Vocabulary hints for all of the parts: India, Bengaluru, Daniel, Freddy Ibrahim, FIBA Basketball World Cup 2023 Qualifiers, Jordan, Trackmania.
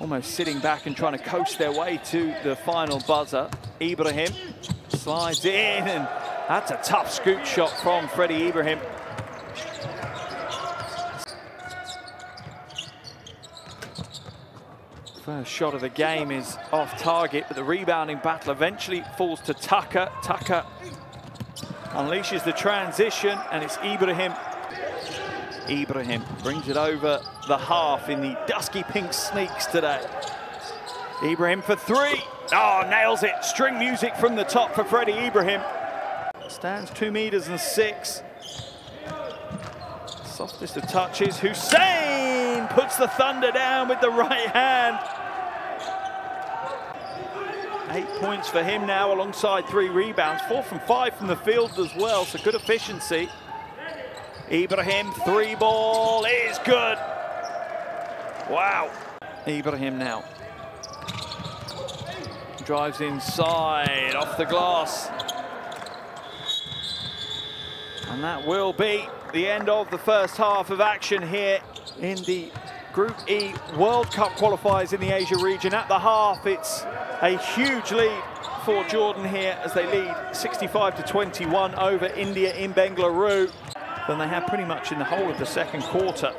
almost sitting back and trying to coast their way to the final buzzer. Ibrahim slides in, and that's a tough scoop shot from Freddy Ibrahim. First shot of the game is off target, but the rebounding battle eventually falls to Tucker. Tucker unleashes the transition, and it's Ibrahim. Ibrahim brings it over the half in the dusky pink sneaks today. Ibrahim for three. Oh, nails it. String music from the top for Freddy Ibrahim. Stands 2 meters and 6. Softest of touches. Hussein puts the thunder down with the right hand. 8 points for him now, alongside 3 rebounds. 4 from 5 from the field as well, so good efficiency. Ibrahim, 3-ball is good. Wow. Ibrahim now drives inside, off the glass. And that will be the end of the first half of action here in the Group E World Cup qualifiers in the Asia region. At the half, it's a huge lead for Jordan here as they lead 65-21 over India in Bengaluru than they had pretty much in the whole of the second quarter.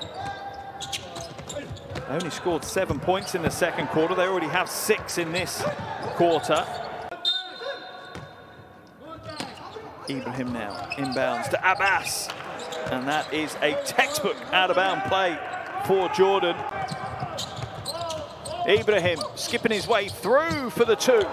They only scored 7 points in the second quarter. They already have 6 in this quarter. Ibrahim now inbounds to Abbas. And that is a textbook out-of-bound play for Jordan. Ibrahim skipping his way through for the 2.